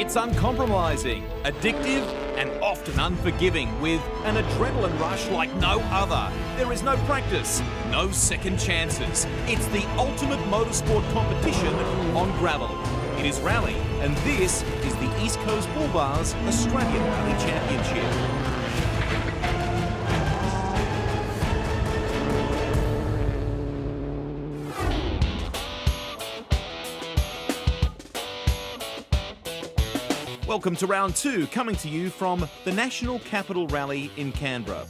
It's uncompromising, addictive and often unforgiving, with an adrenaline rush like no other. There is no practice, no second chances. It's the ultimate motorsport competition on gravel. It is rally, and this is the East Coast Bullbars Australian Rally Championship. Welcome to round two, coming to you from the National Capital Rally in Canberra.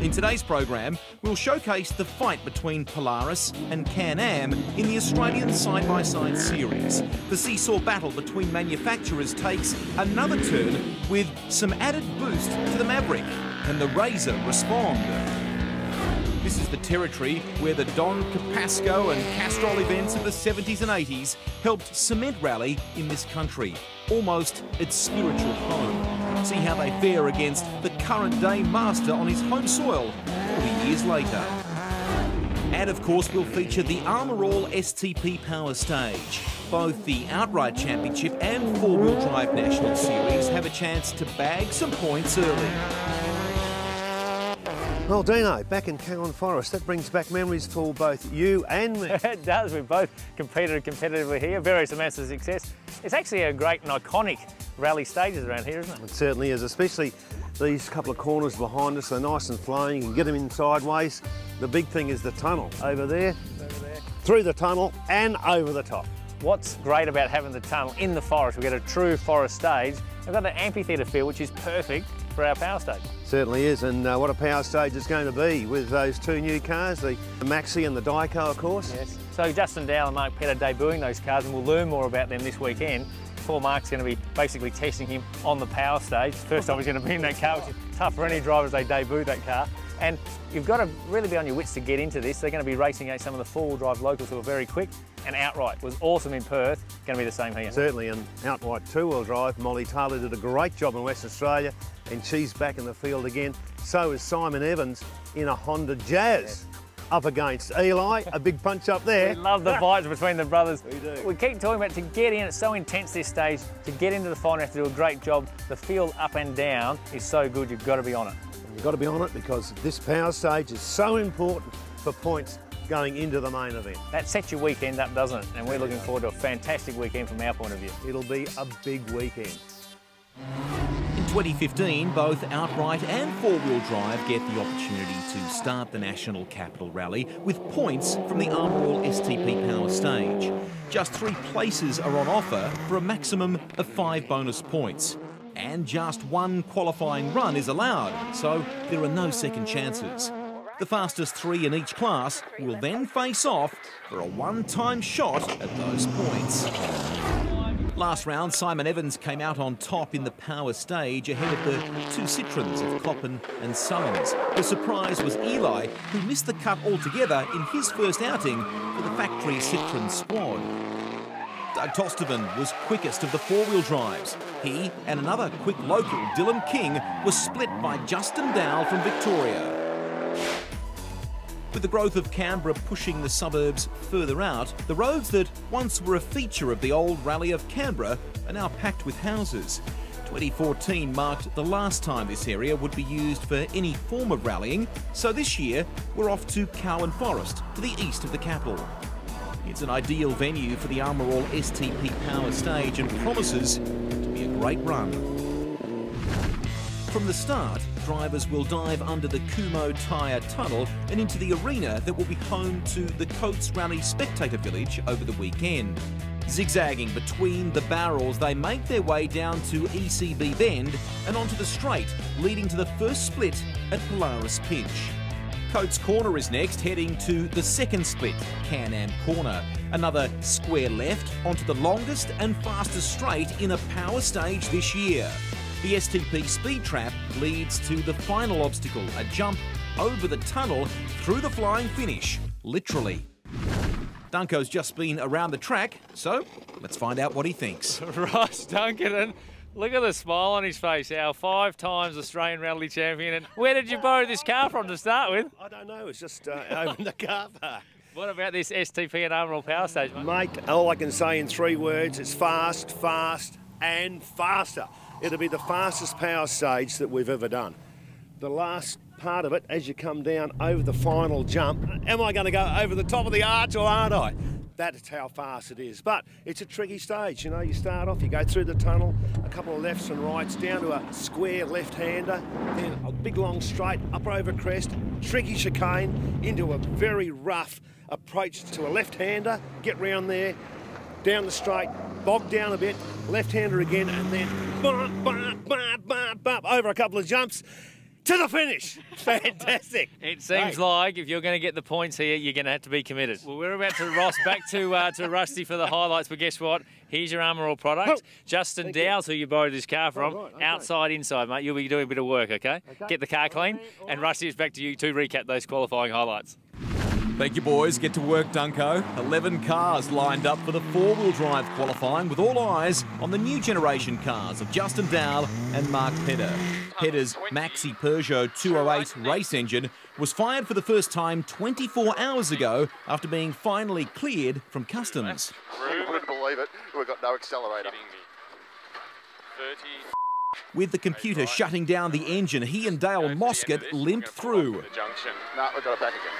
In today's program, we'll showcase the fight between Polaris and Can-Am in the Australian side-by-side series. The seesaw battle between manufacturers takes another turn with some added boost to the Maverick. Can the Razor respond? This is the territory where the Don Capasco and Castrol events of the 70s and 80s helped cement rally in this country, almost its spiritual home. See how they fare against the current day master on his home soil 40 years later. And of course we'll feature the Armor All STP Power Stage. Both the outright championship and four-wheel drive national series have a chance to bag some points early. Well, Dino, back in Cowan Forest, that brings back memories for both you and me. It does. We've both competed competitively here, various amounts of success. It's actually a great and iconic rally stages around here, isn't it? It certainly is, especially these couple of corners behind us. They're nice and flowing. You can get them in sideways. The big thing is the tunnel over there, through the tunnel and over the top. What's great about having the tunnel in the forest, we get a true forest stage. We've got an amphitheatre feel, which is perfect for our power stage. Certainly is, and what a power stage it's going to be with those two new cars, the Maxi and the Dyco, of course. Yes. So Justin Dowell and Mark Pedder debuting those cars, and we'll learn more about them this weekend. Poor Mark's going to be basically testing him on the power stage. First time he's going to be in that car, which is tough for any driver as they debut that car. And you've got to really be on your wits to get into this. They're going to be racing against some of the four-wheel drive locals who are very quick, and outright was awesome in Perth, going to be the same here. Certainly, and outright two-wheel drive, Molly Taylor did a great job in Western Australia, and she's back in the field again. So is Simon Evans in a Honda Jazz. Yeah. Up against Eli, a big punch up there. We love the fights between the brothers. We do. We keep talking about to get in, it's so intense this stage. To get into the final, you have to do a great job. The field up and down is so good, you've got to be on it. You've got to be on it because this power stage is so important for points going into the main event. That sets your weekend up, doesn't it? And we're looking forward to a fantastic weekend from our point of view. It'll be a big weekend. In 2015, both outright and four-wheel drive get the opportunity to start the National Capital Rally with points from the Armor All STP Power Stage. Just 3 places are on offer for a maximum of 5 bonus points. And just 1 qualifying run is allowed, so there are no second chances. The fastest 3 in each class will then face off for a one-time shot at those points. Last round, Simon Evans came out on top in the power stage ahead of the 2 Citroens of Coppin and Summons. The surprise was Eli, who missed the cut altogether in his first outing for the factory Citroen squad. Doug Tostevin was quickest of the four-wheel drives. He and another quick local, Dylan King, were split by Justin Dowell from Victoria. With the growth of Canberra pushing the suburbs further out, the roads that once were a feature of the old rally of Canberra are now packed with houses. 2014 marked the last time this area would be used for any form of rallying, so this year we're off to Cowan Forest, to the east of the capital. It's an ideal venue for the Armor All STP Power Stage and promises to be a great run. From the start, drivers will dive under the Kumho Tire Tunnel and into the arena that will be home to the Coates Rally Spectator Village over the weekend. Zigzagging between the barrels, they make their way down to ECB Bend and onto the straight, leading to the first split at Polaris Pinch. Coates Corner is next, heading to the second split, Can-Am Corner. Another square left onto the longest and fastest straight in a power stage this year. The STP Speed Trap leads to the final obstacle, a jump over the tunnel through the flying finish, literally. Dunco's just been around the track, so let's find out what he thinks. Ross Duncanen. Look at the smile on his face, our 5-time Australian Rally Champion. And where did you borrow this car from to start with? I don't know, it's just over in the car park. What about this STP and Armor All Power Stage, mate? Mate, all I can say in 3 words, it's fast, fast, and faster. It'll be the fastest power stage that we've ever done. The last part of it, as you come down over the final jump, am I going to go over the top of the arch or aren't I? That's how fast it is. But it's a tricky stage, you know. You start off, you go through the tunnel, a couple of lefts and rights, down to a square left-hander, then a big long straight, up over crest, tricky chicane, into a very rough approach to a left-hander, get round there, down the straight, bog down a bit, left-hander again, and then over a couple of jumps, to the finish. Fantastic. It seems like if you're going to get the points here, you're going to have to be committed. Well, we're about to Ross back to Rusty for the highlights, but guess what? Here's your Armor All product. Oh, Justin Dowell, who you borrowed his car from, outside, inside, mate. You'll be doing a bit of work, okay? Get the car clean, and Rusty, it's back to you to recap those qualifying highlights. Thank you, boys. Get to work, Dunco. 11 cars lined up for the four-wheel drive qualifying, with all eyes on the new generation cars of Justin Dowell and Mark Pedder. Pedder's Maxi Peugeot 208 race engine was fired for the first time 24 hours ago after being finally cleared from customs. You wouldn't believe it. We've got no accelerator. With the computer shutting down the engine, he and Dale Moskett limped through. No, we've got it back again.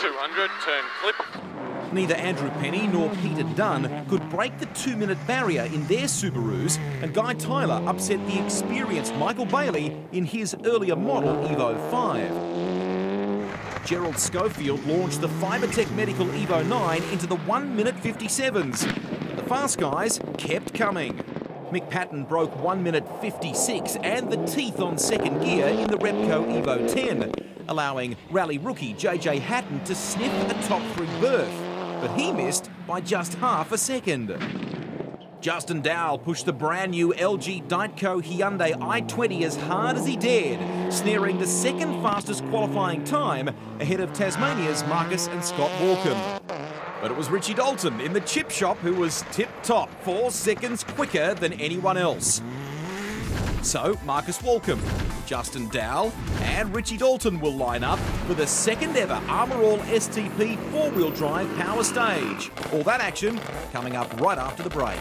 200, turn clip. Neither Andrew Penny nor Peter Dunn could break the 2-minute barrier in their Subarus, and Guy Tyler upset the experienced Michael Bailey in his earlier model Evo 5. Gerald Schofield launched the Fibertech Medical Evo 9 into the 1-minute 57s. But the fast guys kept coming. Mick Patton broke 1-minute 56 and the teeth on second gear in the Repco Evo 10. Allowing rally rookie JJ Hatton to sniff a top three berth, but he missed by just half a second. Justin Dowell pushed the brand new LG Ditco Hyundai i20 as hard as he dared, snaring the second fastest qualifying time ahead of Tasmania's Marcus and Scott Walcombe. But it was Richie Dalton in the chip shop who was tip-top, 4 seconds quicker than anyone else. So Marcus Walcombe, Justin Dowell and Richie Dalton will line up for the second ever Armor All STP four-wheel drive power stage. All that action coming up right after the break.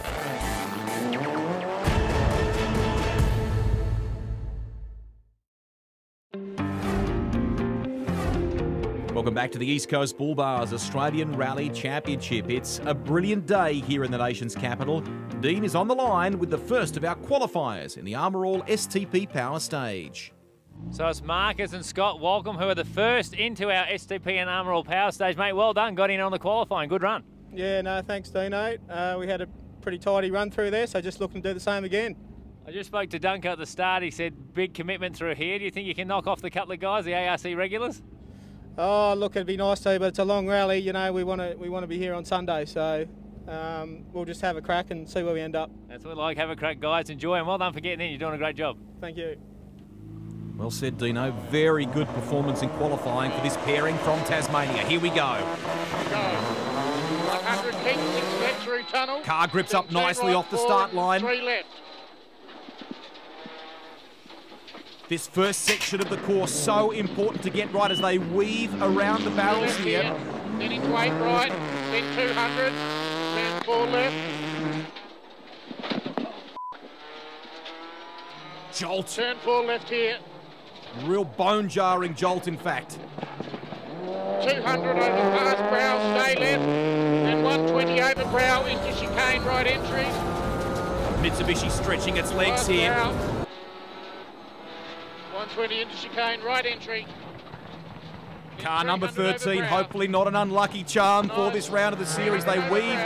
Welcome back to the East Coast Bullbars Australian Rally Championship. It's a brilliant day here in the nation's capital. Dean is on the line with the first of our qualifiers in the Armor All STP Power Stage. So it's Marcus and Scott Walcombe who are the first into our STP and Armor All Power Stage. Mate, well done. Got in on the qualifying. Good run. Yeah, no, thanks, Dino. We had a pretty tidy run through there, so just looking to do the same again. I just spoke to Dunker at the start. He said big commitment through here. Do you think you can knock off the couple of guys, the ARC regulars? Oh, look, it'd be nice to, but it's a long rally. You know, we want to be here on Sunday, so we'll just have a crack and see where we end up. That's what we like. Have a crack, guys. Enjoy, and well done for getting in. You're doing a great job. Thank you. Well said, Dino. Very good performance in qualifying for this pairing from Tasmania. Here we go. Here we go. 100 kicks, 6 left through tunnel. Car grips up nicely off the start line. 3 left. This first section of the course, so important to get right as they weave around the barrels here. Then into 8 right, then 200, then 4 left. Jolt. Turn 4 left here. Real bone-jarring jolt, in fact. 200 over past brow, stay left, and 120 over brow into chicane, right entry. Mitsubishi stretching its legs here. Brow. 120 into chicane, right entry. Car number 13, hopefully not an unlucky charm for this round of the series. They weave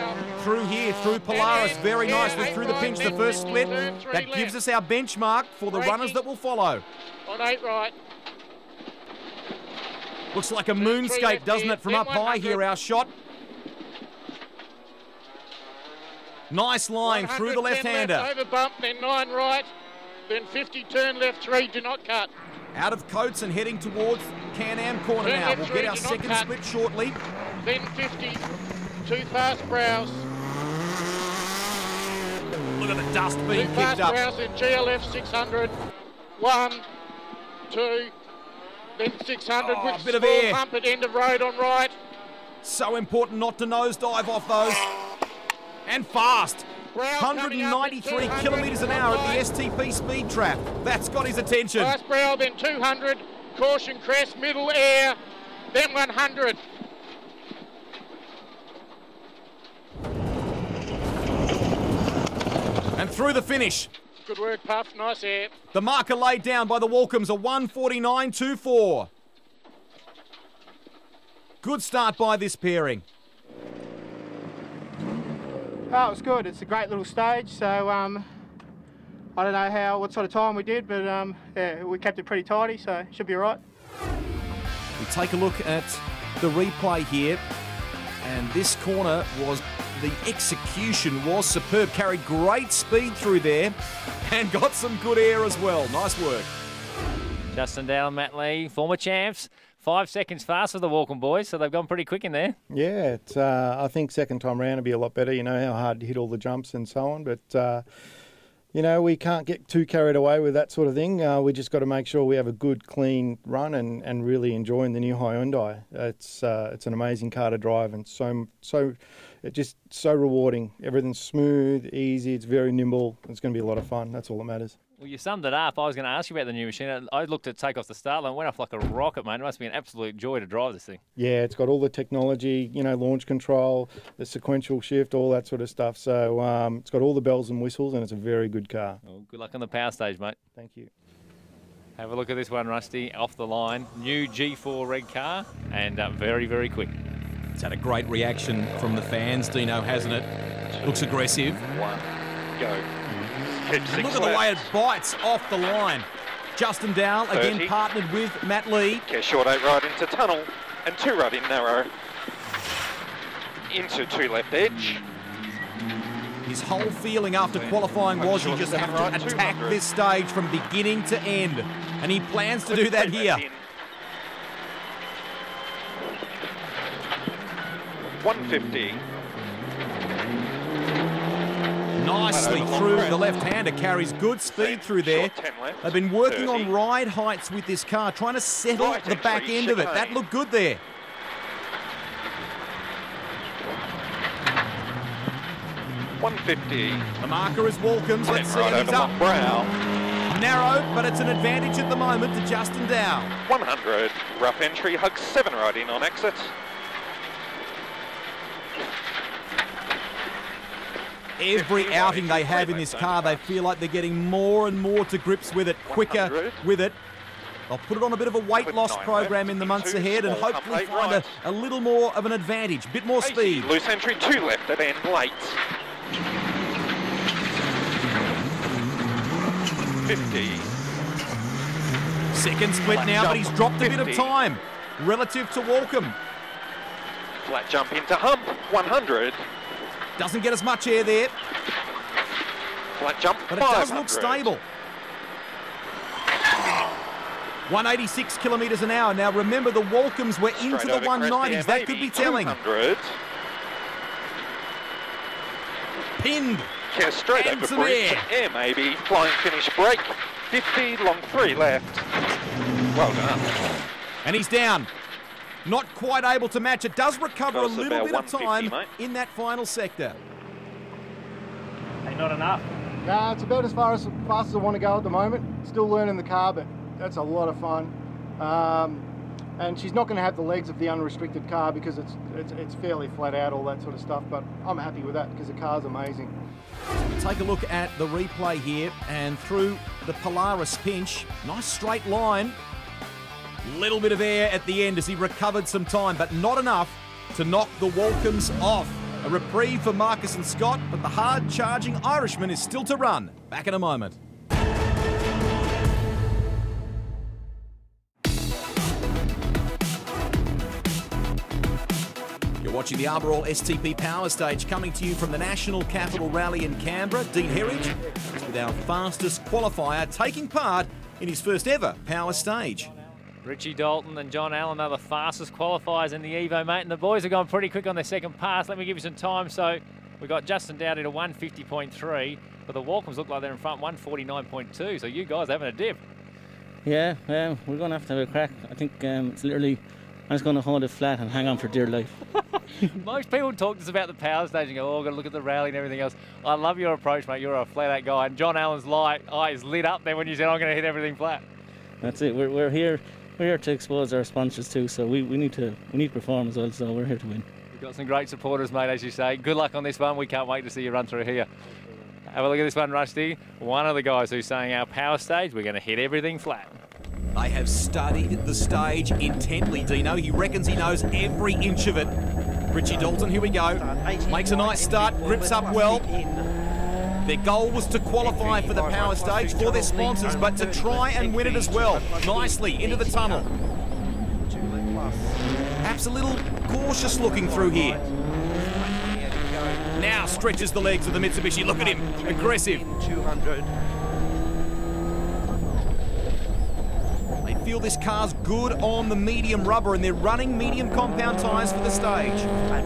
through here, through Polaris, very nicely through the pinch, the first split. That gives us our benchmark for the runners that will follow. On 8 right. Looks like a moonscape, doesn't it, from up high here, our shot. Nice line through the left-hander. Over bump, then 9 right. Then 50, turn left 3, do not cut. Out of Coates and heading towards Can-Am Corner now. We'll get our second split shortly. Then 50, too fast brows. Look at the dust being kicked up. Too fast brows in GLF 600. 1, 2, then 600 with a bit of air. Pump at end of road on right. So important not to nosedive off those. And fast. 193 kilometres an hour at the STP Speed Trap. That's got his attention. First Brow, then 200, Caution Crest, Middle Air, then 100. And through the finish. Good work, Puff. Nice air. The marker laid down by the Walcombes, a 149.24. Good start by this pairing. Oh, it was good. It's a great little stage. So I don't know what sort of time we did, but yeah, we kept it pretty tidy, so it should be all right. We take a look at the replay here, and this corner was. The execution was superb, carried great speed through there and got some good air as well. Nice work. Justin Dowell, Matt Lee, former champs. 5 seconds fast for the Walcombe boys, so they've gone pretty quick in there. Yeah, it's, I think second time round will be a lot better. You know how hard to hit all the jumps and so on, but, you know, we can't get too carried away with that sort of thing. We just got to make sure we have a good, clean run and really enjoying the new Hyundai. It's an amazing car to drive and it's just so rewarding. Everything's smooth, easy, it's very nimble. It's going to be a lot of fun. That's all that matters. Well, you summed it up. I was going to ask you about the new machine. I looked at take off the start line, went off like a rocket, mate. It must be an absolute joy to drive this thing. Yeah, it's got all the technology, you know, launch control, the sequential shift, all that sort of stuff. So it's got all the bells and whistles, and it's a very good car. Well, good luck on the power stage, mate. Thank you. Have a look at this one, Rusty, off the line. New G4 red car, and very, very quick. It's had a great reaction from the fans, Dino, hasn't it? Looks aggressive. One, go. And look at the way it bites off the line. Justin Dowell, 30. Again partnered with Matt Lee. Yeah, short eight right into tunnel and two right in narrow. Into two left edge. His whole feeling after qualifying was he just have to attack this stage from beginning to end. And he plans to do that here. 150. Nicely through the left-hander, carries good speed through there. They've been working on ride heights with this car, trying to settle the back end of it. That looked good there. The marker is Walcombes. Let's see if he's up. Narrow, but it's an advantage at the moment to Justin Dowell. 100. Rough entry, hugs seven right in on exit. Every outing they have in this car, they feel like they're getting more and more to grips with it, quicker with it. They'll put it on a bit of a weight loss program in the months ahead and hopefully find a little more of an advantage, a bit more speed. Loose entry, two left at end late. 50. Second split now, but he's dropped a bit of time relative to Walcombe. Flat jump into hump, 100. Doesn't get as much air there. Flat jump, but it does look stable. 186 kilometres an hour. Now remember, the Walcombes were into the 190s. That could be telling. Pinned. Yeah, straight over bridge. Air maybe. Flying finish break. 50, long three left. Well done. And he's down. Not quite able to match. It does recover a little bit of time in that final sector. Hey, not enough. Nah, it's about as fast as I want to go at the moment. Still learning the car, but that's a lot of fun. And she's not going to have the legs of the unrestricted car because it's fairly flat out, all that sort of stuff. But I'm happy with that because the car's amazing. Take a look at the replay here and through the Polaris Pinch. Nice straight line. Little bit of air at the end as he recovered some time, but not enough to knock the Walcombes off. A reprieve for Marcus and Scott, but the hard-charging Irishman is still to run. Back in a moment. You're watching the Armor All STP Power Stage coming to you from the National Capital Rally in Canberra. Dean Herridge is with our fastest qualifier taking part in his first ever power stage. Richie Dalton and John Allen are the fastest qualifiers in the Evo, mate, and the boys have gone pretty quick on their second pass. Let me give you some time. So we've got Justin Dowdy to 150.3, but the Walcombes look like they're in front, 149.2, so you guys are having a dip. Yeah, we're going to have a crack. I think it's literally I was going to hold it flat and hang on for dear life. Most people talk to us about the power stage and go, oh, I've got to look at the rally and everything else. I love your approach, mate. You're a flat-out guy. And John Allen's eyes lit up there when you said, I'm going to hit everything flat. That's it. We're here. We're here to expose our sponsors too, so we need to perform as well, so we're here to win. We've got some great supporters, mate, as you say. Good luck on this one. We can't wait to see you run through here. Have a look at this one, Rusty. One of the guys who's saying our power stage, we're going to hit everything flat. They have studied the stage intently, Dino. He reckons he knows every inch of it. Richie Dalton, here we go. Makes a nice start, grips up well. Their goal was to qualify for the power stage for their sponsors, but to try and win it as well. Nicely into the tunnel. Perhaps a little cautious looking through here. Now stretches the legs of the Mitsubishi. Look at him, aggressive. Feel this car's good on the medium rubber, and they're running medium compound tyres for the stage.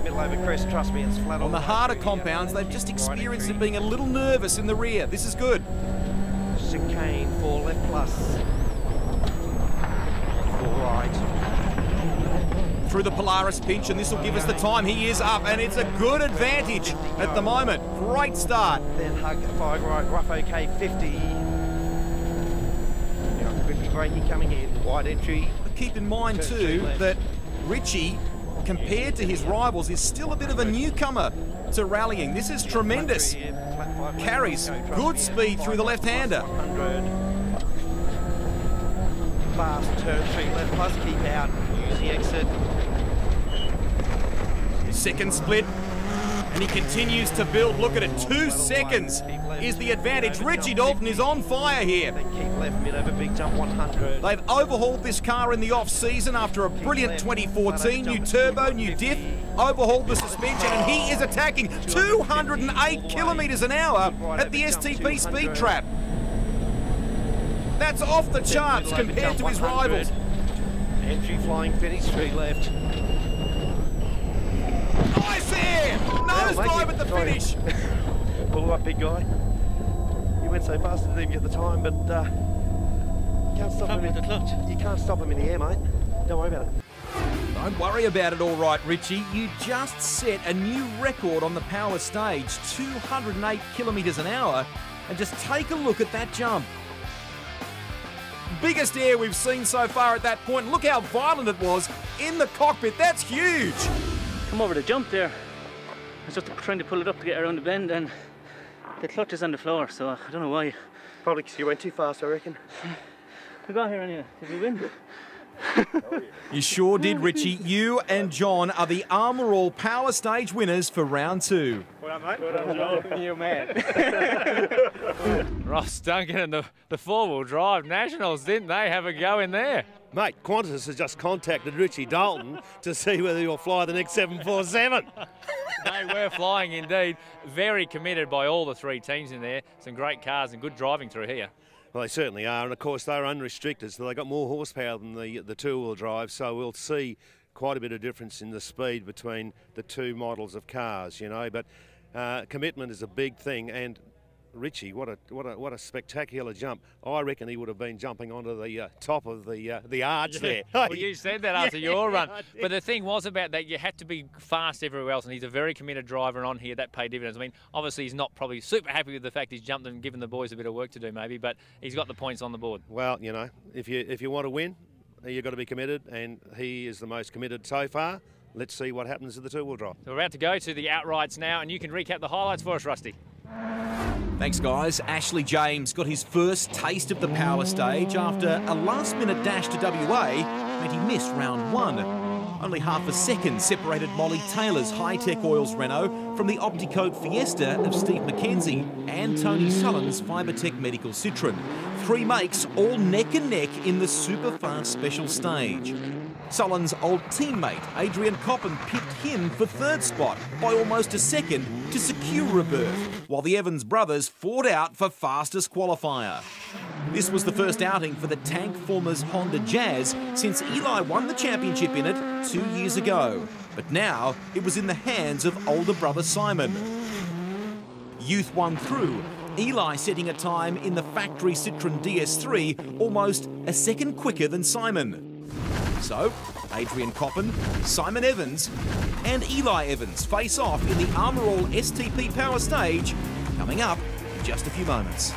Middle over crest, trust me, it's flat on the harder compounds. They've just experienced it being a little nervous in the rear. This is good. Chicane, 4 left plus. 4 right. Through the Polaris Pinch, and this will give us the time. He is up, and it's a good advantage at the moment. Great start. Then hug 5 right, rough OK, 50. Braking coming in, wide entry. But keep in mind too that Richie, compared to his rivals, is still a bit of a newcomer to rallying. This is tremendous. Carries good speed through the left-hander. Fast turn 3 left plus, keep out, use the exit. Second split, and he continues to build. Look at it, 2 seconds is the advantage. Richie Dalton is on fire here. They keep left mid over big jump 100. They've overhauled this car in the off-season after a brilliant 2014. New turbo, new diff, overhauled the suspension, and he is attacking 208 kilometres an hour at the STP Speed Trap. That's off the charts compared to his rivals. Entry flying finish, 3 left. Nice there! Nosedive at the finish. Pull up, big guy. He went so fast, didn't even get the time, but you can't stop him in the air, mate. Don't worry about it. Don't worry about it, all right, Richie. You just set a new record on the power stage, 208 kilometres an hour, and just take a look at that jump. Biggest air we've seen so far at that point. Look how violent it was in the cockpit. That's huge. Come over the jump there. I was just trying to pull it up to get around the bend, and the clutch is on the floor, so I don't know why. Probably because you went too fast, I reckon. We got here anyway. Did we win? You sure did, Richie. You and John are the Armor All Power Stage winners for round 2. Well done, mate. Well done, John. You man. Ross Duncan and the four-wheel drive nationals, didn't they have a go in there? Mate, Qantas has just contacted Richie Dalton to see whether he'll fly the next 747. They were flying indeed. Very committed by all the 3 teams in there. Some great cars and good driving through here. Well, they certainly are, and of course they're unrestricted, so they've got more horsepower than the two-wheel drive, so we'll see quite a bit of difference in the speed between the 2 models of cars, you know, but commitment is a big thing, and Richie, what a spectacular jump. I reckon he would have been jumping onto the top of the arch there. Well, you said that after your run. But the thing was about that, you had to be fast everywhere else, and he's a very committed driver, and on here that paid dividends. I mean, obviously he's not probably super happy with the fact he's jumped and given the boys a bit of work to do maybe, but he's got the points on the board. Well, you know, if you want to win, you've got to be committed, and he is the most committed so far. Let's see what happens to the two-wheel drive. So we're about to go to the outrights now, and you can recap the highlights for us, Rusty. Thanks, guys. Ashley James got his first taste of the power stage after a last-minute dash to WA meant he missed round 1. Only half a second separated Molly Taylor's high-tech oils Renault from the Opticoat Fiesta of Steve McKenzie and Tony Sullen's Fibertech Medical Citroën. 3 makes all neck and neck in the super-fast special stage. Sullen's old teammate, Adrian Coppin, pipped him for 3rd spot by almost a second to secure a berth, while the Evans brothers fought out for fastest qualifier. This was the first outing for the tank former's Honda Jazz since Eli won the championship in it 2 years ago. But now it was in the hands of older brother Simon. Youth won through, Eli setting a time in the factory Citroën DS3 almost a second quicker than Simon. So, Adrian Coppin, Simon Evans and Eli Evans face off in the Armor All STP Power Stage, coming up in just a few moments.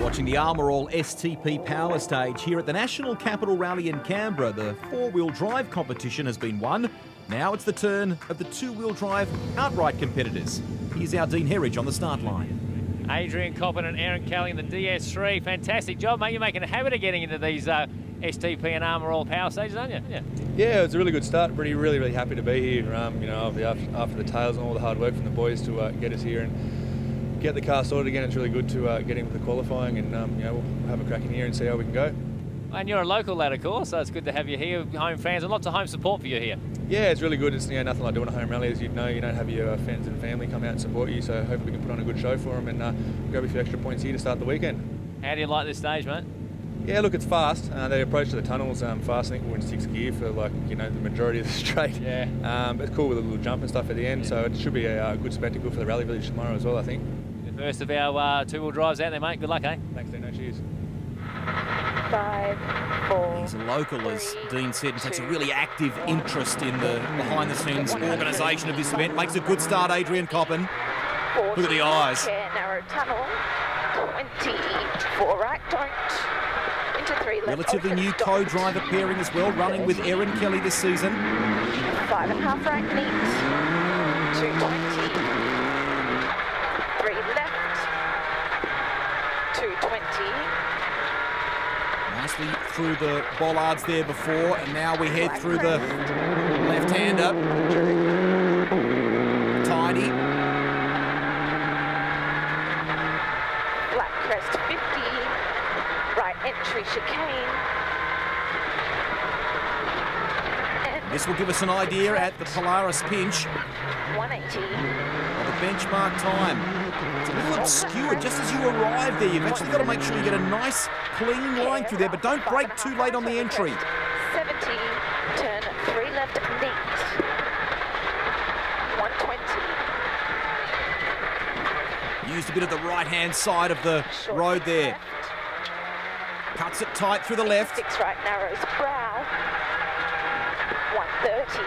Watching the Armor All STP Power Stage here at the National Capital Rally in Canberra. The four-wheel drive competition has been won. Now it's the turn of the two-wheel drive outright competitors. Here's our Dean Herridge on the start line. Adrian Coppin and Aaron Kelly in the DS3. Fantastic job, mate. You're making a habit of getting into these STP and Armor All Power Stages, aren't you? Yeah, it's a really good start. Really happy to be here. You know, after the tails and all the hard work from the boys to get us here and get the car sorted again. It's really good to get in with the qualifying, and you know, we'll have a crack in here and see how we can go. And you're a local lad, of course, so it's good to have you here, home fans, and lots of home support for you here. Yeah, it's really good. It's, you know, nothing like doing a home rally, as you'd know. You don't have your friends and family come out and support you, so hopefully we can put on a good show for them and grab a few extra points here to start the weekend. How do you like this stage, mate? Yeah, look, it's fast. The approach to the tunnel's fast. I think we're in sixth gear for, like, you know, the majority of the straight. Yeah. But it's cool with a little jump and stuff at the end, so it should be a good spectacle for the Rally Village tomorrow as well, I think. First of our two-wheel drives out there, mate. Good luck, eh? Thanks, Dino. Cheers. 5, 4. He's a local, as Dean said, and takes a really active interest in the behind-the-scenes organisation of this event. Makes a good start, Adrian Coppin. Look at the eyes. Narrow tunnel. 24 right, don't. Into 3 left. Relatively new co-driver pairing as well, running with Aaron Kelly this season. 5.5 right, neat. 220. 220. Nicely through the bollards there before, and now we head through the left-hander. Tidy. Black crest 50. Right entry chicane. And this will give us an idea at the Polaris Pinch. 180. The benchmark time. It's a little obscure. Just as you arrive there, you've actually got to make sure you get a nice, clean line through there, but don't break too late on the entry. 70, turn 3 left, neat. 120. Used a bit of the right-hand side of the road there. Cuts it tight through the left. 6 right, narrows brow. 130.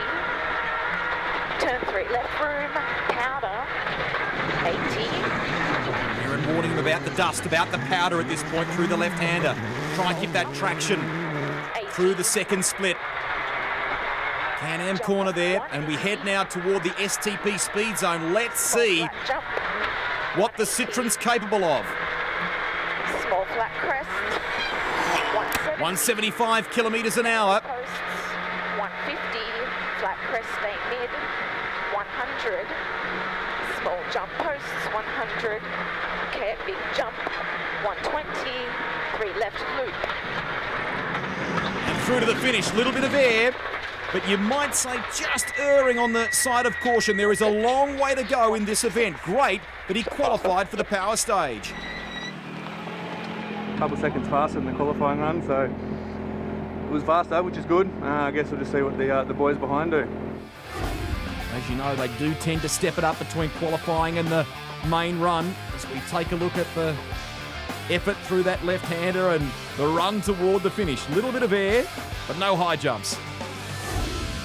Turn 3 left, room, powder. 80. Aaron warning him about the dust, about the powder at this point through the left-hander. Try and keep that traction 80. Through the second split. Can-Am Corner there, and we head now toward the STP speed zone. Let's see what the Citroen's capable of. Small flat crest. 175 kilometres an hour. Posts. 150, flat crest stay mid. 100. Small jump posts, 100, okay, big jump, 120, 3 left loop. And through to the finish, little bit of air, but you might say just erring on the side of caution. There is a long way to go in this event. Great that he qualified for the power stage. A couple of seconds faster than the qualifying run, so it was faster, which is good. I guess we'll just see what the boys behind do. As you know, they do tend to step it up between qualifying and the main run. As we take a look at the effort through that left-hander and the run toward the finish. A little bit of air, but no high jumps.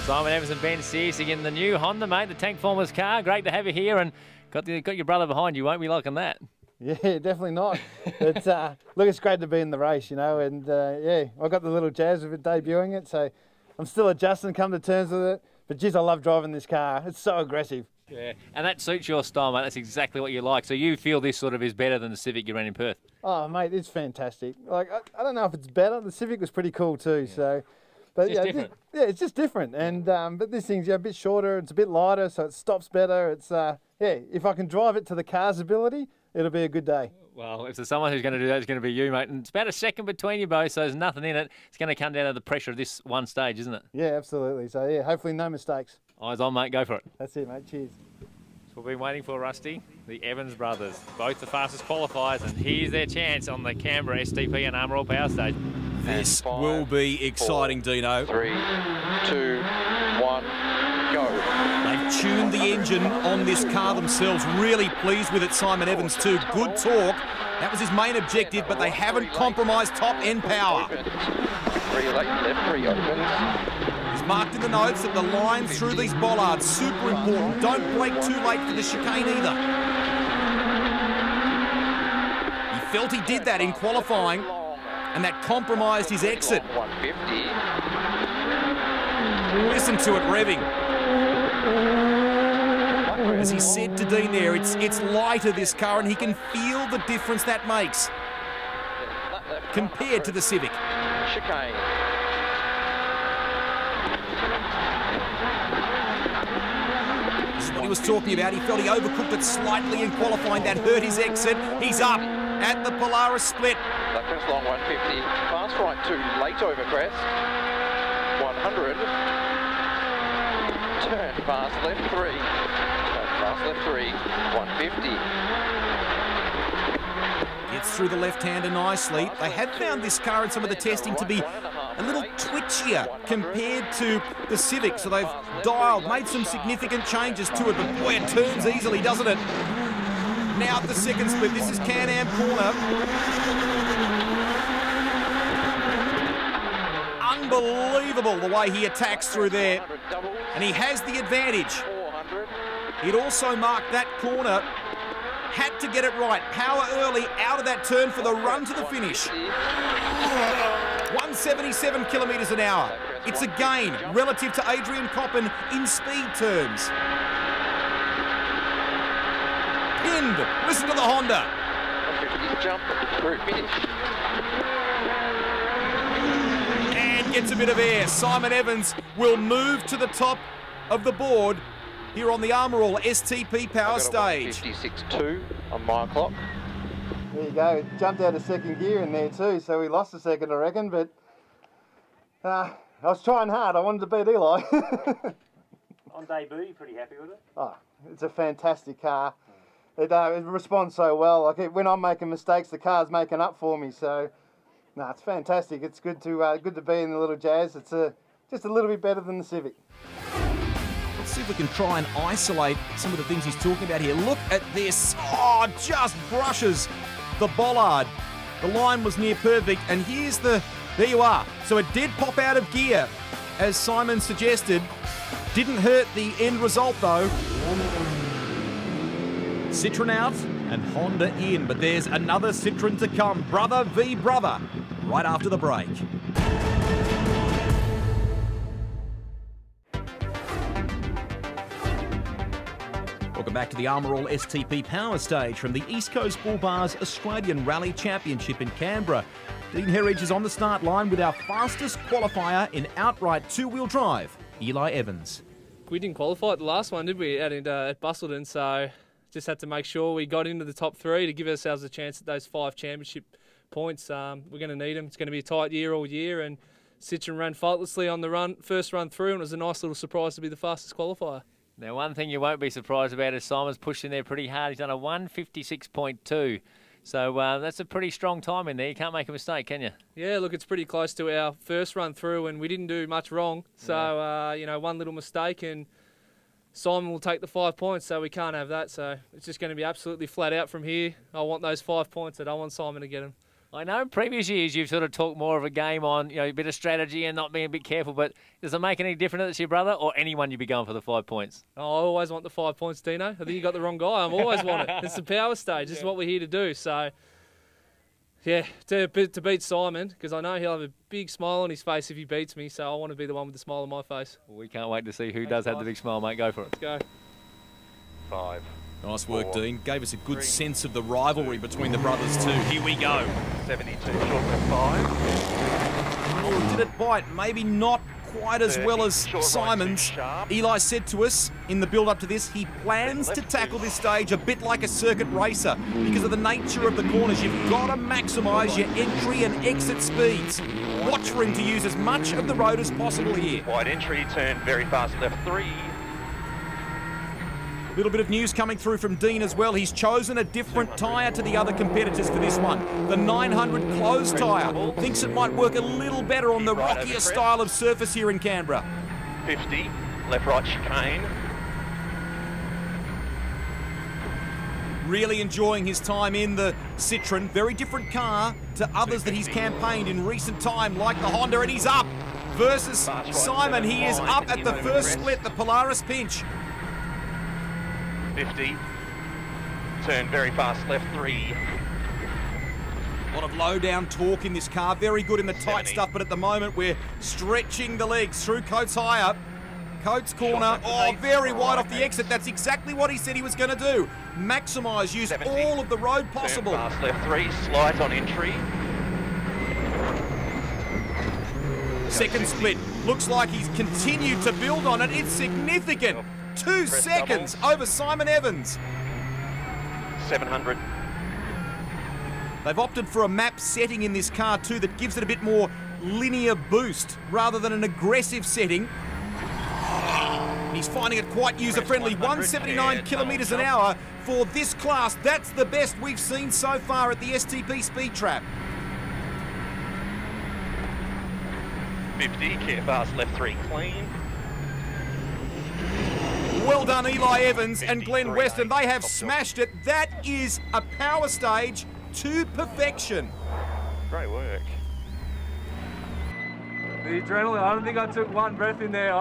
Simon Evans and Ben Sears again, the new Honda, mate, the Tank Formers car. Great to have you here, and got your brother behind you. Won't be liking that. Yeah, definitely not. But, look, it's great to be in the race, you know, and, yeah, I've got the little Jazz. We've been debuting it, so I'm still adjusting, come to terms with it. But geez, I love driving this car. It's so aggressive. Yeah, and that suits your style, mate. That's exactly what you like. So you feel this sort of is better than the Civic you ran in Perth? Oh, mate, it's fantastic. Like, I don't know if it's better. The Civic was pretty cool too. Yeah. So, but it's just different. It's just different. And but this thing's a bit shorter. It's a bit lighter, so it stops better. It's yeah. If I can drive it to the car's ability, it'll be a good day. Well, if there's someone who's going to do that, it's going to be you, mate. And it's about a second between you both, so there's nothing in it. It's going to come down to the pressure of this one stage, isn't it? Yeah, absolutely. So, yeah, hopefully no mistakes. Eyes on, mate. Go for it. That's it, mate. Cheers. So we've been waiting for Rusty, the Evans brothers, both the fastest qualifiers, and here's their chance on the Canberra STP and Armor All Power Stage. This will be exciting, Dino. 3, 2, 1, go. They've tuned the engine on this car themselves. Really pleased with it, Simon Evans too. Good torque That was his main objective, but they haven't compromised top-end power. He's marked in the notes that the lines through these bollards, super important. Don't break too late for the chicane either. He felt he did that in qualifying, and that compromised his exit. Listen to it revving. As he said to Dean there, it's lighter, this car, and he can feel the difference that makes compared to the Civic. Chicane. This is what he was talking about. He felt he overcooked it slightly in qualifying. That hurt his exit. He's up at the Polaris split. That first long 150. Fast right to late over crest. 100. Turn fast left 3. Left three, 150. Gets through the left-hander nicely. They have found this car in some of the testing to be a little twitchier compared to the Civic, so they've dialed, made some significant changes to it, but boy, it turns easily, doesn't it? Now at the second split, this is Can-Am Corner. Unbelievable the way he attacks through there, and he has the advantage. It also marked that corner. Had to get it right. Power early out of that turn for the run to the finish. 177 kilometres an hour. It's a gain relative to Adrian Coppin in speed terms. Pinned. Listen to the Honda. And gets a bit of air. Simon Evans will move to the top of the board here on the Armor All STP Power Stage. 56.2 on my clock. There you go, jumped out of second gear in there too, so we lost a second I reckon, but I was trying hard, I wanted to beat Eli. On debut, you're pretty happy with it? Oh, it's a fantastic car. It responds so well, like when I'm making mistakes, the car's making up for me, so no, it's fantastic. It's good to be in the little Jazz. It's just a little bit better than the Civic. See if we can try and isolate some of the things he's talking about here. Look at this. Oh, just brushes the bollard. The line was near perfect, and here's the... There you are. So it did pop out of gear, as Simon suggested. Didn't hurt the end result, though. Citroën out and Honda in, but there's another Citroën to come. Brother v brother, right after the break. Back to the Armor All STP Power Stage from the East Coast Bullbars Australian Rally Championship in Canberra. Dean Herridge is on the start line with our fastest qualifier in outright two-wheel drive, Eli Evans. We didn't qualify at the last one, did we, out at Bustleton, so just had to make sure we got into the top three to give ourselves a chance at those 5 championship points. We're going to need them. It's going to be a tight year all year, and Citroën ran faultlessly on the first run through, and it was a nice little surprise to be the fastest qualifier. Now, one thing you won't be surprised about is Simon's pushed in there pretty hard. He's done a 156.2, so that's a pretty strong time in there. You can't make a mistake, can you? Yeah, look, it's pretty close to our first run through, and we didn't do much wrong. So, yeah. You know, one little mistake, and Simon will take the 5 points, so we can't have that. So it's just going to be absolutely flat out from here. I want those 5 points. I don't want Simon to get them. I know in previous years you've sort of talked more of a game on, you know, a bit of strategy and not being a bit careful, but does it make any difference that it's your brother or anyone you'd be going for the 5 points? Oh, I always want the 5 points, Dino. I think you got the wrong guy. I've always wanted it. It's the power stage. This is what we're here to do. So, yeah, to beat Simon, because I know he'll have a big smile on his face if he beats me, so I want to be the one with the smile on my face. Well, we can't wait to see who does have the big smile, mate. Go for it. Let's go. 5. Nice work, Dean. Gave us a good sense of the rivalry between the brothers, too. Here we go. 72, short of 5. Oh, did it bite? Maybe not quite as well as Simon's. Eli said to us in the build-up to this, he plans to tackle this stage a bit like a circuit racer because of the nature of the corners. You've got to maximise your entry and exit speeds. Watch for him to use as much of the road as possible here. Wide entry, turn very fast left 3. Little bit of news coming through from Dean as well. He's chosen a different tyre to the other competitors for this one. The 900 closed tyre. Thinks it might work a little better on the rockier style of surface here in Canberra. 50, left right chicane. really enjoying his time in the Citroen. Very different car to others that he's campaigned in recent time, like the Honda, and he's up versus Simon. He is up at the first split, the Polaris Pinch. 50, turn very fast, left 3. A lot of low-down torque in this car. Very good in the tight stuff, but at the moment we're stretching the legs through Coates higher. Coates Corner, oh, very wide off the exit. That's exactly what he said he was going to do. Maximise, use all of the road possible. Fast left 3, slight on entry. Second split. Looks like he's continued to build on it. It's significant. 2 seconds over Simon Evans. 700. They've opted for a map setting in this car too that gives it a bit more linear boost rather than an aggressive setting. And he's finding it quite user-friendly. 179 kilometres an hour for this class. That's the best we've seen so far at the STP Speed Trap. 50, care fast, left 3 clean. Well done, Eli Evans and Glenn Weston. They have smashed it. That is a power stage to perfection. Great work. The adrenaline, I don't think I took one breath in there.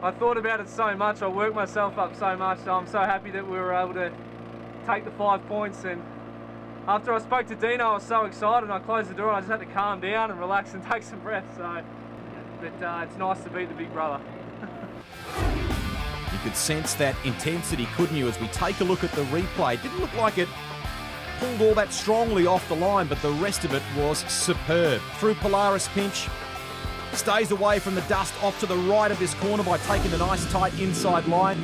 I thought about it so much, I worked myself up so much, so I'm so happy that we were able to take the 5 points. And after I spoke to Dino, I was so excited, and I closed the door, and I just had to calm down and relax and take some breath. So, but it's nice to beat the big brother. You could sense that intensity, couldn't you, as we take a look at the replay. It didn't look like it pulled all that strongly off the line, but the rest of it was superb. Through Polaris Pinch, stays away from the dust off to the right of this corner by taking a nice tight inside line.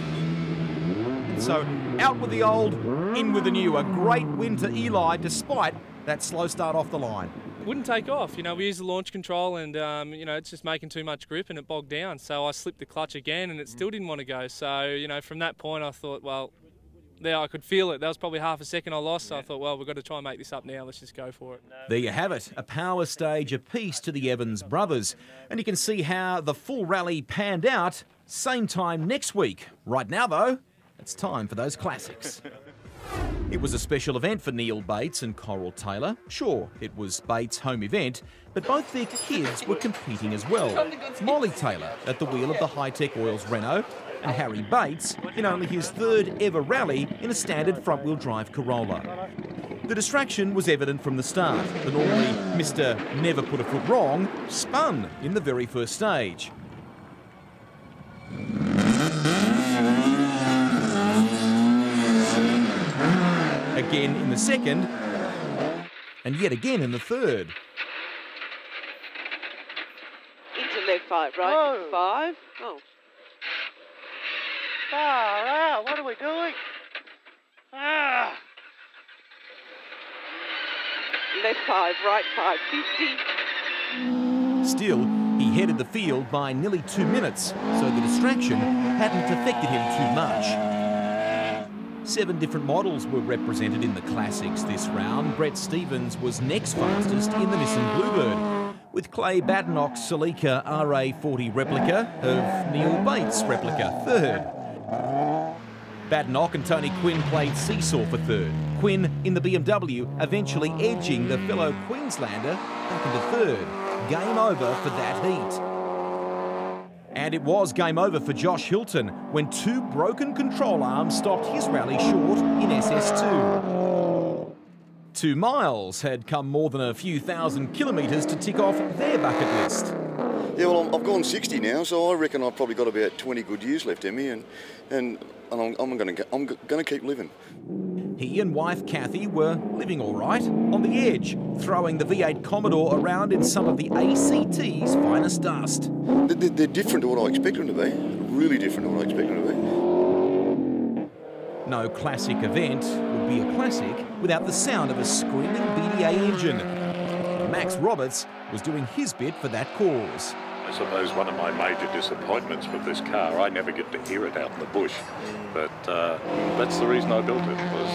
And so out with the old, in with the new. A great win to Eli, despite that slow start off the line. Wouldn't take off, you know, we used the launch control and, you know, it's just making too much grip and it bogged down. So I slipped the clutch again and it still didn't want to go. So, you know, from that point I thought, well, there, I could feel it. That was probably half a second I lost, so I thought, well, we've got to try and make this up now. Let's just go for it. There you have it, a power stage apiece to the Evans brothers. And you can see how the full rally panned out, same time next week. Right now, though, it's time for those classics. It was a special event for Neil Bates and Coral Taylor. Sure, it was Bates' home event, but both their kids were competing as well. Molly Taylor at the wheel of the high-tech oils Renault, and Harry Bates in only his third ever rally in a standard front-wheel drive Corolla. The distraction was evident from the start. The normally Mr. Never Put a Foot Wrong spun in the very first stage. Again in the second, and yet again in the third. Into leg 5, right? Whoa. 5. Oh. Far out, what are we doing? Ah. Left 5, right 5, 50. Still, he headed the field by nearly 2 minutes, so the distraction hadn't affected him too much. 7 different models were represented in the classics this round. Brett Stevens was next fastest in the Nissan Bluebird, with Clay Badenoch's Celica RA40 replica of Neil Bates' replica third. Badenoch and Tony Quinn played seesaw for third. Quinn in the BMW, eventually edging the fellow Queenslander back into third. Game over for that heat. And it was game over for Josh Hilton when 2 broken control arms stopped his rally short in SS2. 2 miles had come more than a few thousand kilometres to tick off their bucket list. Yeah, well, I've gone 60 now, so I reckon I've probably got about 20 good years left in me, and I'm going to keep living. He and wife Kathy were living all right on the edge, throwing the V8 Commodore around in some of the ACT's finest dust. They're different to what I expected them to be. Really different to what I expected them to be. No classic event would be a classic without the sound of a screaming BDA engine. Max Roberts was doing his bit for that cause. I suppose one of my major disappointments with this car, I never get to hear it out in the bush, but that's the reason I built it, was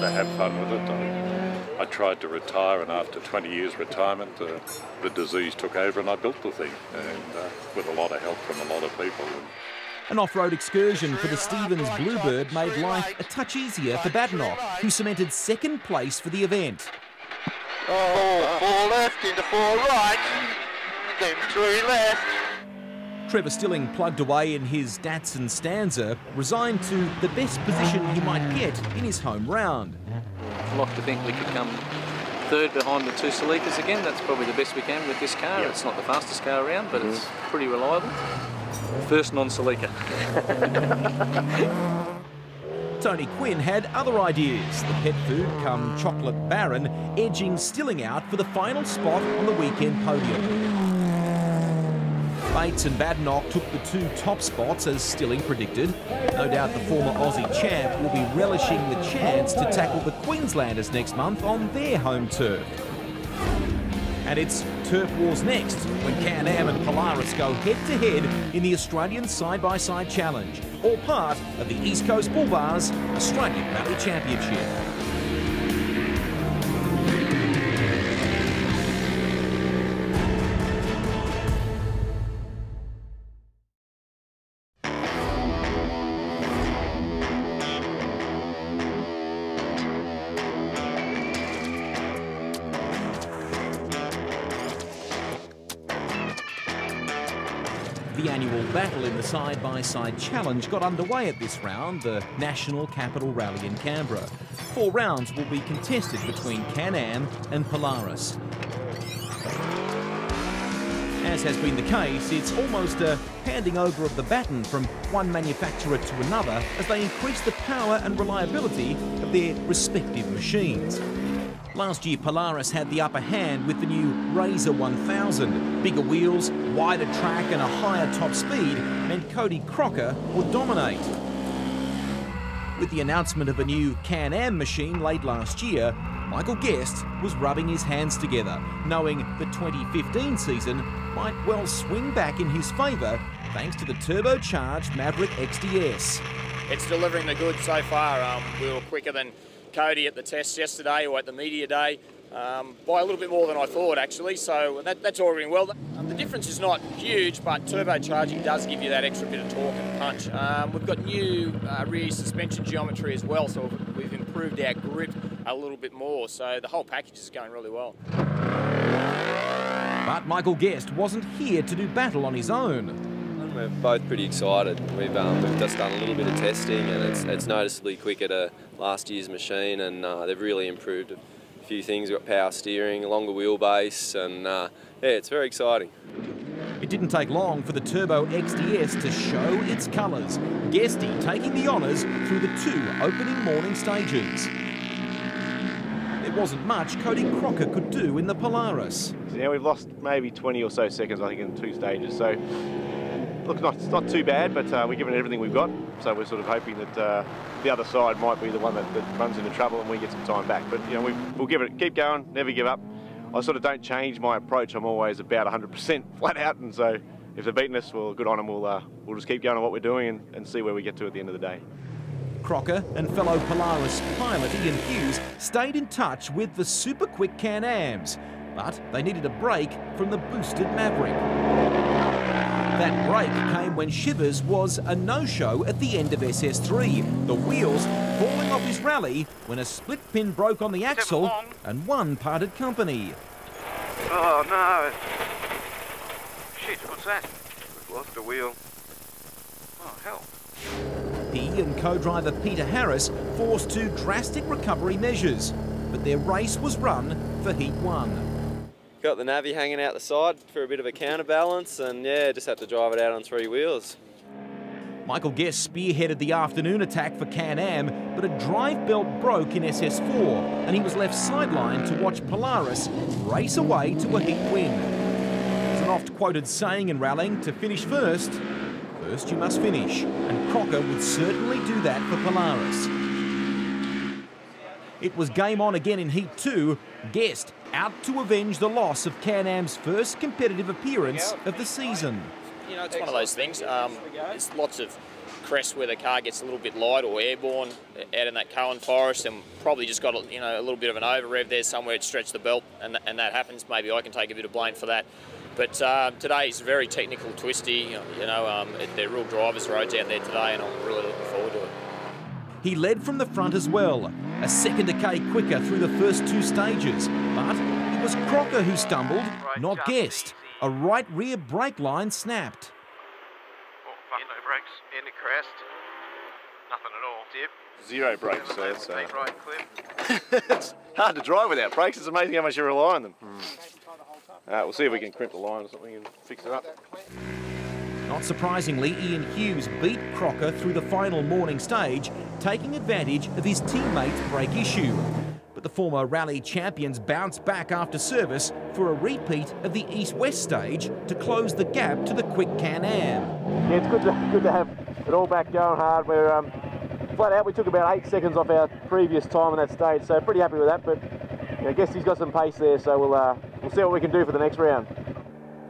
to have fun with it. I tried to retire, and after 20 years retirement, the disease took over and I built the thing, and with a lot of help from a lot of people. An off-road excursion for the Stevens Bluebird made life a touch easier for Badenoch, who cemented second place for the event. Oh, 4 left into 4 right, then 3 left. Trevor Stilling plugged away in his Datsun Stanza, resigned to the best position he might get in his home round. I'd like to think we could come third behind the two Salitas again. That's probably the best we can with this car. Yep. It's not the fastest car around, but it's pretty reliable. First non-Salika. Tony Quinn had other ideas. The pet food cum chocolate baron edging Stilling out for the final spot on the weekend podium. Bates and Badenoch took the 2 top spots as Stilling predicted. No doubt the former Aussie champ will be relishing the chance to tackle the Queenslanders next month on their home turf. And it's turf wars next when Can-Am and Polaris go head-to-head in the Australian Side-by-Side Challenge, all part of the East Coast Bullbars Australian Rally Championship. The annual battle in the side-by-side challenge got underway at this round, the National Capital Rally in Canberra. 4 rounds will be contested between Can-Am and Polaris. As has been the case, it's almost a handing over of the baton from one manufacturer to another as they increase the power and reliability of their respective machines. Last year, Polaris had the upper hand with the new Razor 1000. Bigger wheels, wider track and a higher top speed meant Cody Crocker would dominate. With the announcement of a new Can-Am machine late last year, Michael Guest was rubbing his hands together, knowing the 2015 season might well swing back in his favour thanks to the turbocharged Maverick XDS. It's delivering the goods so far. We were quicker than Cody at the test yesterday, or at the media day, by a little bit more than I thought actually, so that's auguring well. The difference is not huge, but turbocharging does give you that extra bit of torque and punch. We've got new rear suspension geometry as well, so we've improved our grip a little bit more, so the whole package is going really well. But Michael Guest wasn't here to do battle on his own. We're both pretty excited. We've just done a little bit of testing and it's noticeably quicker to last year's machine, and they've really improved a few things. We've got power steering, a longer wheelbase, and yeah, it's very exciting. It didn't take long for the Turbo XDS to show its colours. Guesty taking the honours through the 2 opening morning stages. There wasn't much Cody Crocker could do in the Polaris. Yeah, we've lost maybe 20 or so seconds, I think, in 2 stages, so look, it's not too bad, but we're giving it everything we've got, so we're sort of hoping that the other side might be the one that runs into trouble and we get some time back. But, you know, we'll give it, keep going, never give up. I sort of don't change my approach. I'm always about 100% flat out, and so if they're beating us, well, good on them. We'll just keep going on what we're doing and see where we get to at the end of the day. Crocker and fellow Polaris pilot Ian Hughes stayed in touch with the super quick Can-Ams, but they needed a break from the boosted Maverick. That break came when Shivers was a no-show at the end of SS3, the wheels falling off his rally when a split pin broke on the axle and one parted company. Oh no! Shit, what's that? We've lost a wheel. Oh hell. He and co-driver Peter Harris forced 2 drastic recovery measures, but their race was run for Heat 1. Got the navvy hanging out the side for a bit of a counterbalance, and yeah, just had to drive it out on 3 wheels. Michael Guest spearheaded the afternoon attack for Can-Am, but a drive belt broke in SS4 and he was left sidelined to watch Polaris race away to a heat win. It's an oft-quoted saying in rallying, to finish first you must finish, and Crocker would certainly do that for Polaris. It was game on again in Heat 2, Guest out to avenge the loss of Can-Am's first competitive appearance of the season. You know, it's one of those things, there's lots of crests where the car gets a little bit light or airborne out in that Cowan Forest, and probably just got a little bit of an over rev there somewhere, it stretched the belt, and that happens. Maybe I can take a bit of blame for that. But today's very technical, twisty. You know, they're real driver's roads out there today, and I'm really looking forward to it. He led from the front as well, a second to K quicker through the first two stages. But it was Crocker who stumbled, not Guest. A right rear brake line snapped. Oh, fuck, no brakes. In the crest. Nothing at all. Dip. Zero brakes, so it's... It's hard to drive without brakes. It's amazing how much you rely on them. We'll see if we can crimp the line or something and fix it up. Not surprisingly, Ian Hughes beat Crocker through the final morning stage, taking advantage of his teammate's brake issue. But the former rally champions bounced back after service for a repeat of the east-west stage to close the gap to the quick Can-Am. Yeah, it's good to have it all back going hard. We're flat out. We took about 8 seconds off our previous time on that stage, so pretty happy with that, but you know, I guess he's got some pace there, so we'll see what we can do for the next round.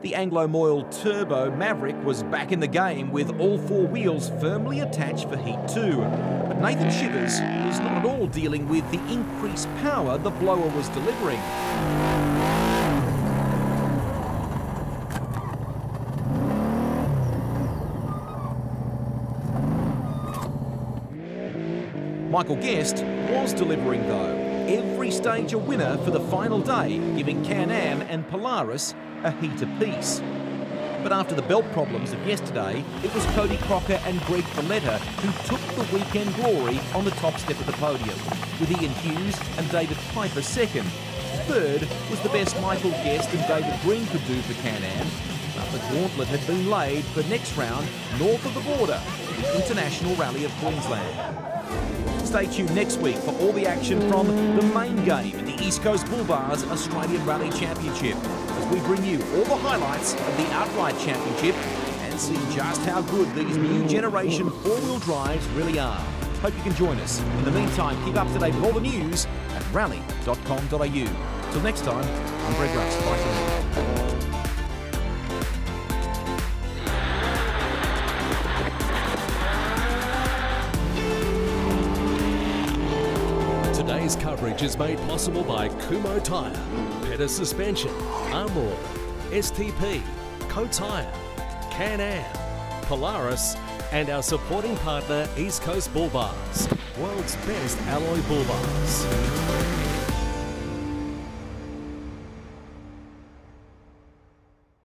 The Anglo-Moil Turbo Maverick was back in the game with all four wheels firmly attached for Heat 2. But Nathan Shivers was not at all dealing with the increased power the blower was delivering. Michael Guest was delivering, though. Every stage a winner for the final day, giving Can-Am and Polaris a heat apiece. But after the belt problems of yesterday, it was Cody Crocker and Greg Paletta who took the weekend glory on the top step of the podium, with Ian Hughes and David Piper second. Third was the best Michael Guest and David Green could do for Can-Am, but the gauntlet had been laid for next round north of the border, the International Rally of Queensland. Stay tuned next week for all the action from the main game in the East Coast Bullbars Australian Rally Championship. We bring you all the highlights of the outright championship and see just how good these new generation four-wheel drives really are. Hope you can join us. In the meantime, keep up to date with all the news at rally.com.au. Till next time, I'm Greg Russ. Bye for now. Today's coverage is made possible by Kumho Tire, Pedder Suspension, Armor All, STP, Coates Tire, Can-Am, Polaris, and our supporting partner East Coast Bullbars, world's best alloy bullbars.